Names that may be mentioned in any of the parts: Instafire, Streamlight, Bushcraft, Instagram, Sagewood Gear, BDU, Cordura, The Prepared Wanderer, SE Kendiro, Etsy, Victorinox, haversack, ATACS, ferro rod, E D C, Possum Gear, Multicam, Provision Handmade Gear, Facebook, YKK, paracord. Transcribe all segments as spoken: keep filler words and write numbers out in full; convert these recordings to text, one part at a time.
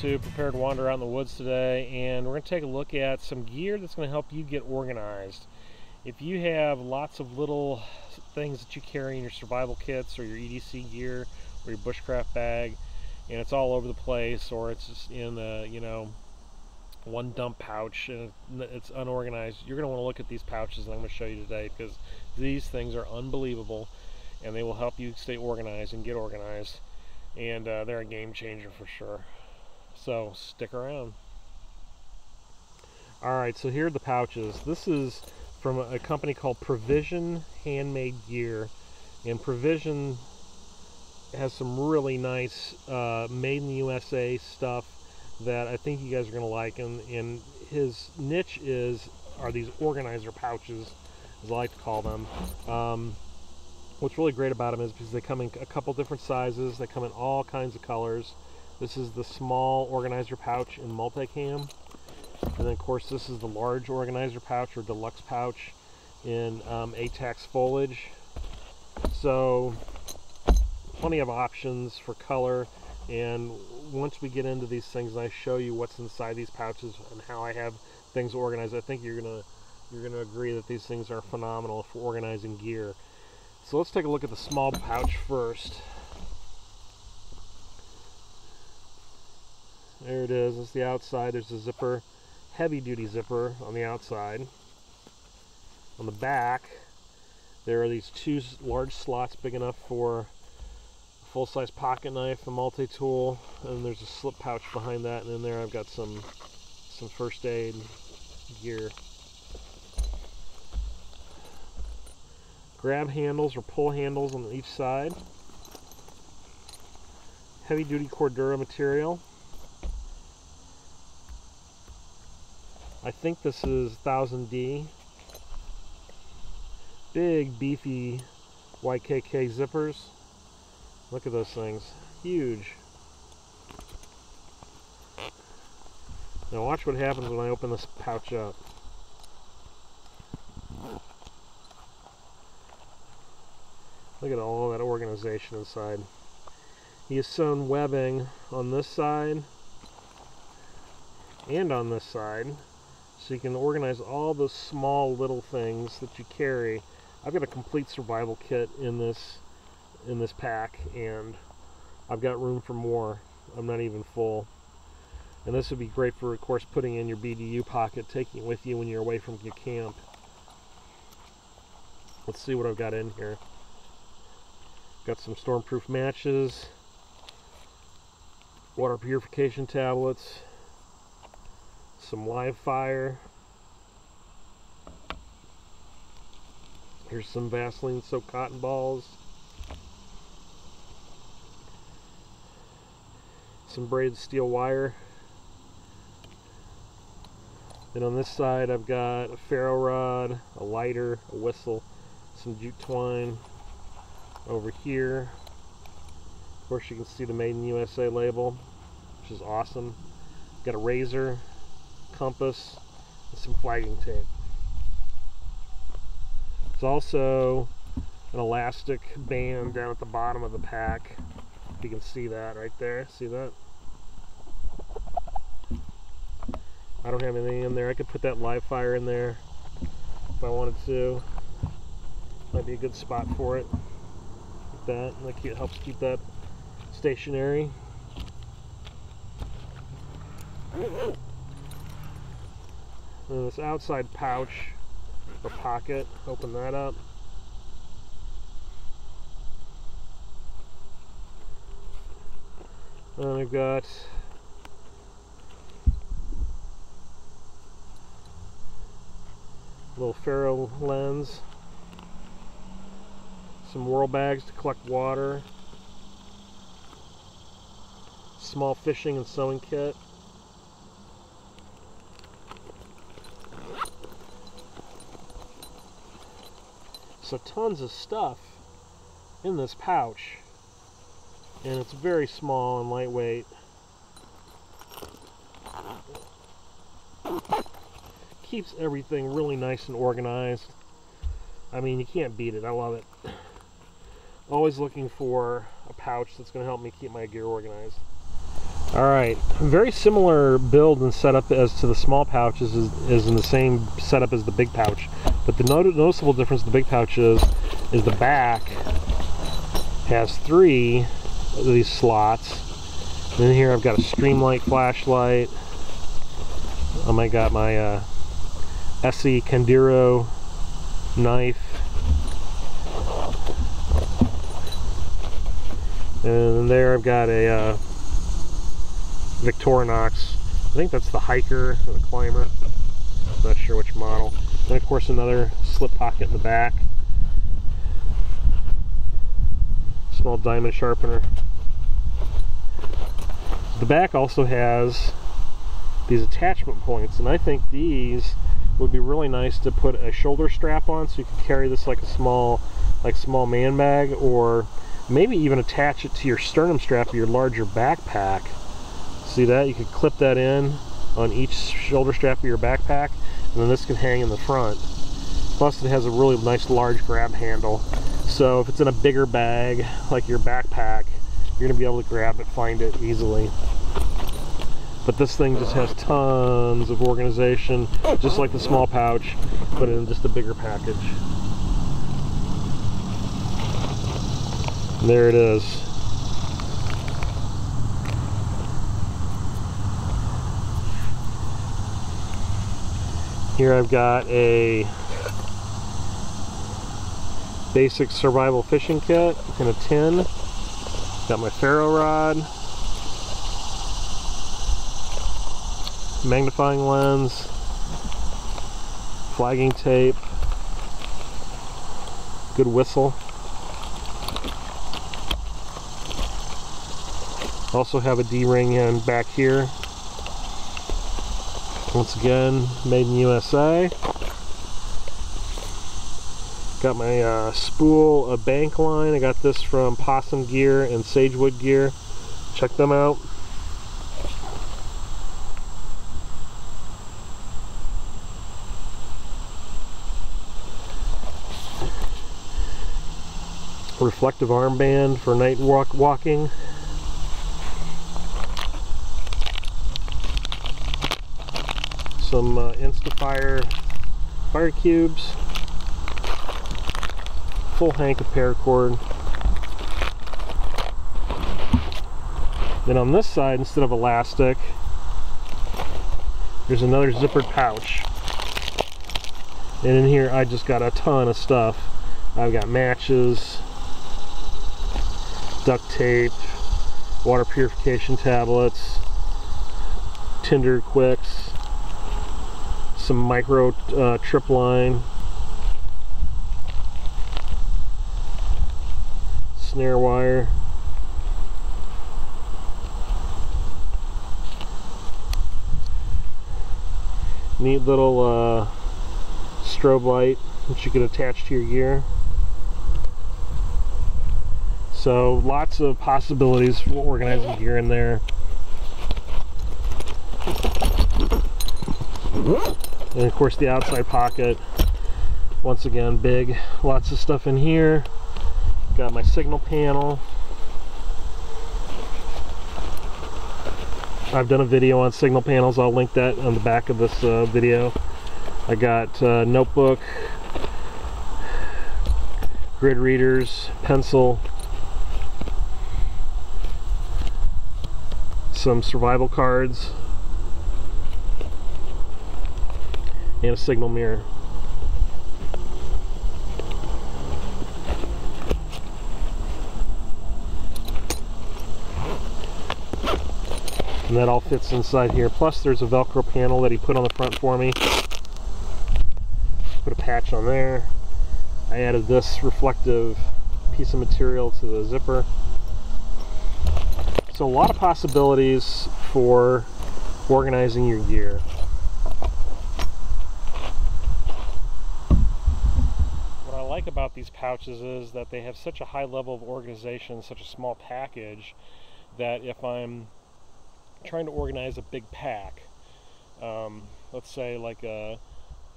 to Prepared Wanderer Out in the Woods today, and we're going to take a look at some gear that's going to help you get organized. If you have lots of little things that you carry in your survival kits or your E D C gear or your bushcraft bag, and it's all over the place, or it's just in a, you know, one dump pouch and it's unorganized, you're going to want to look at these pouches that I'm going to show you today, because these things are unbelievable and they will help you stay organized and get organized, and uh, they're a game changer for sure. So stick around. Alright, so here are the pouches. This is from a company called Provision Handmade Gear, and Provision has some really nice uh, made in the U S A stuff that I think you guys are going to like, and, and his niche is are these organizer pouches, as I like to call them. Um, what's really great about them is because they come in a couple different sizes, they come in all kinds of colors. This is the small organizer pouch in Multicam, and then of course this is the large organizer pouch or deluxe pouch in um, ATACS foliage. So plenty of options for color, and once we get into these things and I show you what's inside these pouches and how I have things organized, I think you're gonna you're gonna agree that these things are phenomenal for organizing gear. So let's take a look at the small pouch first. There it is, it's the outside. There's a zipper, heavy duty zipper on the outside. On the back there are these two large slots big enough for full-size pocket knife, a multi-tool, and there's a slip pouch behind that, and in there I've got some some first aid gear. Grab handles or pull handles on each side. Heavy-duty Cordura material. I think this is one thousand D. Big, beefy Y K K zippers. Look at those things, huge. Now watch what happens when I open this pouch up. Look at all that organization inside. He has sewn webbing on this side and on this side, so you can organize all those small little things that you carry. I've got a complete survival kit in this in this pack, and I've got room for more. I'm not even full, and this would be great for, of course, putting in your B D U pocket, taking it with you when you're away from your camp. Let's see what I've got in here. Got some stormproof matches, water purification tablets, some live fire. Here's some Vaseline soaked cotton balls, some braided steel wire, and on this side I've got a ferro rod, a lighter, a whistle, some jute twine. Over here, of course, you can see the Made in U S A label, which is awesome. Got a razor, compass, and some flagging tape. There's also an elastic band down at the bottom of the pack. You can see that right there. See that? I don't have anything in there. I could put that live fire in there if I wanted to. Might be a good spot for it. Like that. Like it helps keep that stationary. And this outside pouch or pocket, open that up. And I've got a little ferro lens, some whirl bags to collect water, small fishing and sewing kit, so tons of stuff in this pouch. And it's very small and lightweight. Keeps everything really nice and organized. I mean, you can't beat it. I love it. Always looking for a pouch that's going to help me keep my gear organized. All right, very similar build and setup as to the small pouches is, is in the same setup as the big pouch, but the noticeable difference the big pouch is, is the back has three of these slots. And in here I've got a Streamlight flashlight. Um, I got my uh, S E Kendiro knife. And there I've got a uh, Victorinox. I think that's the hiker or the climber. I'm not sure which model. And of course another slip pocket in the back. Small diamond sharpener. The back also has these attachment points, and I think these would be really nice to put a shoulder strap on, so you can carry this like a small, like small man bag, or maybe even attach it to your sternum strap of your larger backpack. See that? You could clip that in on each shoulder strap of your backpack, and then this can hang in the front. Plus it has a really nice large grab handle, so if it's in a bigger bag like your backpack, you're going to be able to grab it, find it easily. But this thing just has tons of organization, just like the small pouch, but in just a bigger package. There it is. Here I've got a basic survival fishing kit and a tin. Got my ferro rod, magnifying lens, flagging tape, good whistle. Also have a D-ring in back here. Once again, made in U S A. Got my uh, spool of bank line. I got this from Possum Gear and Sagewood Gear. Check them out. Reflective armband for night walk walking. Some uh, Instafire fire cubes, full hank of paracord. Then on this side, instead of elastic, there's another zippered pouch. And in here, I just got a ton of stuff. I've got matches, duct tape, water purification tablets, tinder quicks, some micro uh, trip line, snare wire, neat little uh, strobe light that you can attach to your gear. So lots of possibilities for organizing gear in there. And of course the outside pocket, once again big, lots of stuff in here. Got my signal panel. I've done a video on signal panels, I'll link that on the back of this uh, video. I got uh, notebook, grid readers, pencil, some survival cards, and a signal mirror. And that all fits inside here. Plus there's a Velcro panel that he put on the front for me. Put a patch on there. I added this reflective piece of material to the zipper. So a lot of possibilities for organizing your gear. About these pouches is that they have such a high level of organization, such a small package, that if I'm trying to organize a big pack, um, let's say like a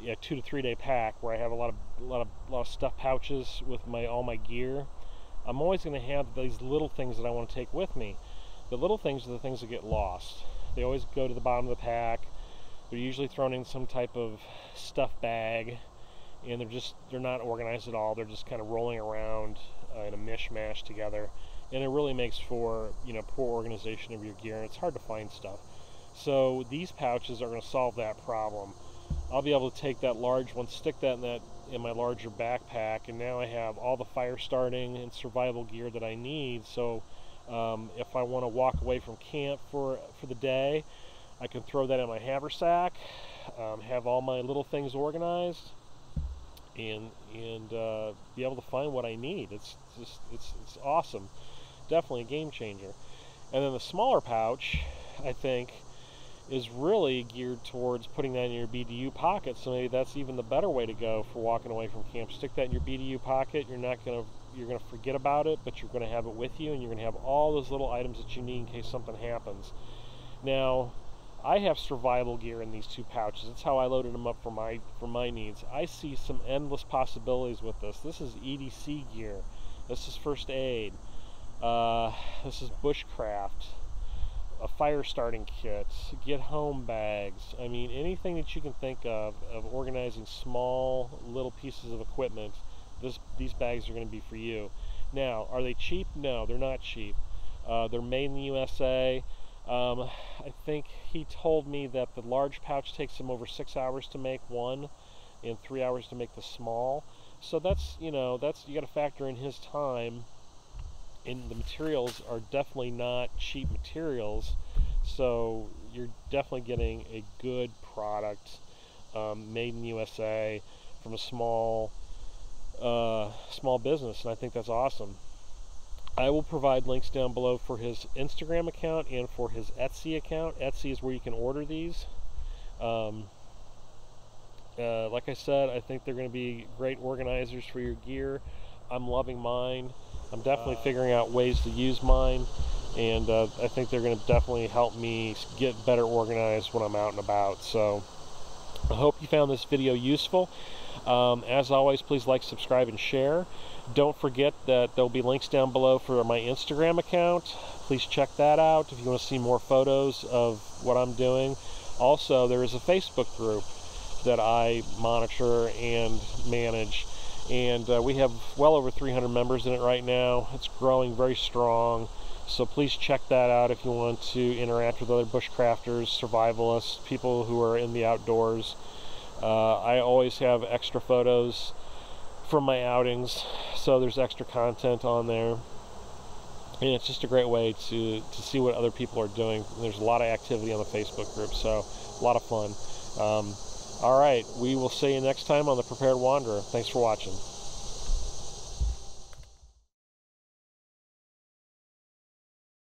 yeah, two to three day pack where I have a lot of lot of lot of stuffed pouches with my all my gear, I'm always going to have these little things that I want to take with me. The little things are the things that get lost. They always go to the bottom of the pack. They're usually thrown in some type of stuff bag, and they're just, they're not organized at all. They're just kind of rolling around uh, in a mishmash together. And it really makes for, you know, poor organization of your gear, and it's hard to find stuff. So these pouches are going to solve that problem. I'll be able to take that large one, stick that in that in my larger backpack, and now I have all the fire starting and survival gear that I need. So um, if I want to walk away from camp for for the day, I can throw that in my haversack, um, have all my little things organized, and and uh, be able to find what I need. It's just it's it's awesome. Definitely a game changer. And then the smaller pouch, I think, is really geared towards putting that in your B D U pocket. So maybe that's even the better way to go for walking away from camp. Stick that in your B D U pocket. You're not gonna you're gonna forget about it, but you're gonna have it with you, and you're gonna have all those little items that you need in case something happens. Now, I have survival gear in these two pouches. That's how I loaded them up for my for my needs. I see some endless possibilities with this. This is E D C gear. This is first aid. Uh, this is bushcraft, a fire starting kit, get home bags. I mean, anything that you can think of of organizing small little pieces of equipment, this these bags are going to be for you. Now, are they cheap? No, they're not cheap. Uh, they're made in the U S A. Um, I think he told me that the large pouch takes him over six hours to make one, and three hours to make the small. So that's, you know, that's, you got to factor in his time. And the materials are definitely not cheap materials, so you're definitely getting a good product um, made in the U S A from a small uh, small business, and I think that's awesome. I will provide links down below for his Instagram account and for his Etsy account. Etsy is where you can order these. Um, uh, like I said, I think they're going to be great organizers for your gear. I'm loving mine. I'm definitely figuring out ways to use mine, and uh, I think they're going to definitely help me get better organized when I'm out and about. So I hope you found this video useful. Um, as always, please like, subscribe, and share. Don't forget that there'll be links down below for my Instagram account. Please check that out if you want to see more photos of what I'm doing. Also, there is a Facebook group that I monitor and manage. And uh, we have well over three hundred members in it right now. It's growing very strong. So please check that out if you want to interact with other bushcrafters, survivalists, people who are in the outdoors. Uh, I always have extra photos from my outings, so there's extra content on there. And it's just a great way to, to see what other people are doing. There's a lot of activity on the Facebook group, so a lot of fun. Um, All right, we will see you next time on The Prepared Wanderer. Thanks for watching.